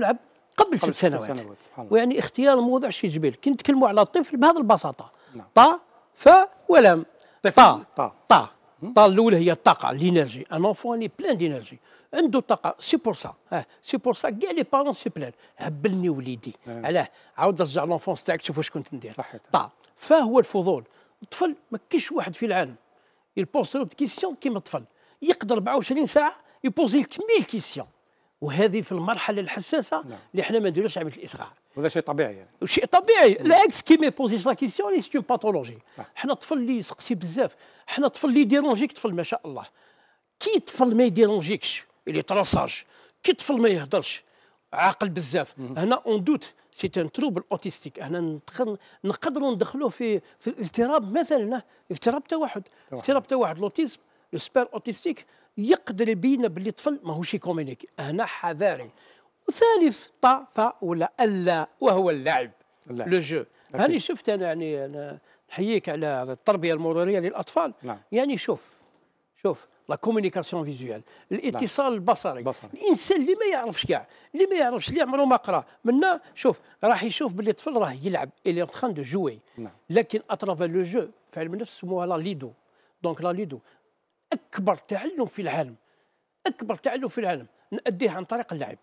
لعب قبل 6 سنوات ويعني اختيار الموضوع شي جبل. كي نتكلموا على الطفل بهذه البساطه طا ف ولم طا طا طا طا الاولى هي الطاقه لينيرجي ان انفون لي بلان دينيرجي عنده طاقه سي بور سا سي بور سا كاع لي بارون سي بلان هبلني وليدي علاه عاود رجع لونفونس تاعك شوف واش كنت ندير طا فهو الفضول. الطفل ما كاينش واحد في العالم يبوز دي كيسيون كيما الطفل يقدر 24 ساعه يبوزي لك 1000 كيسيون وهذه في المرحله الحساسه اللي حنا ما نديروش عمليه الاسراع وهذا شيء طبيعي يعني شيء طبيعي العكس كي ما يبوزيش لا كيسيون سي اون باثولوجي. حنا الطفل اللي يسقسي بزاف حنا الطفل اللي يديرونجيك طفل ما شاء الله كي طفل ما يديرونجيكش اللي تراساج كي طفل ما يهضرش عاقل بزاف هنا اون دوت سي ان تروبل اوتيستيك هنا نقدروا ندخلوه في الاضطراب مثلا اضطراب توحد الاوتيزم لو سبير اوتيستيك يقدر يبين باللي الطفل ماهوش يكومينيكي هنا حذاري. وثالث طاف ولا الا وهو اللعب لو جو. هاني شفت انا يعني انا نحييك على التربيه المروريه للاطفال يعني شوف لا كومينيكاسيون فيزوال الاتصال البصري الانسان اللي ما يعرفش كاع اللي عمره ما قرا منا شوف راح يشوف باللي الطفل راه يلعب اللي تخان دو جوي لكن اترافا لو جو في علم النفس سموها لا ليدو دونك لا ليدو اكبر تعلم في العالم نأديه عن طريق اللعب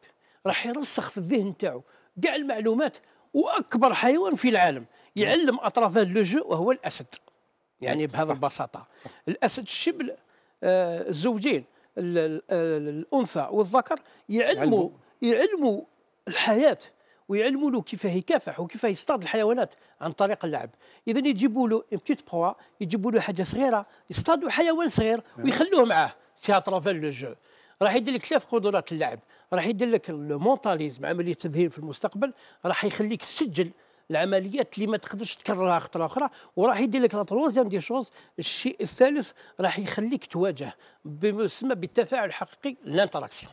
راح يرسخ في الذهن تاعو كاع المعلومات. واكبر حيوان في العالم يعلم اطرافه لو جو وهو الاسد يعني بهذه البساطه الاسد الشبل الزوجين الانثى والذكر يعلموا الحياه ويعلموا له كيفاه يكافح وكيفاه يصطاد الحيوانات عن طريق اللعب. اذا يجيبوا له بتيت بوا يجيبوا له حاجه صغيره يصطادوا حيوان صغير ويخلوه معاه سي اترافال لو جو راح يدير لك 3 قدرات اللعب راح يدير لك المونتاليزم عمليه التذهين في المستقبل راح يخليك تسجل العمليات اللي ما تقدرش تكررها خطره اخرى وراح يدير لك لا تروزيام دي شوز. الشيء الثالث راح يخليك تواجه بما يسمى بالتفاعل الحقيقي لانتراكسيون.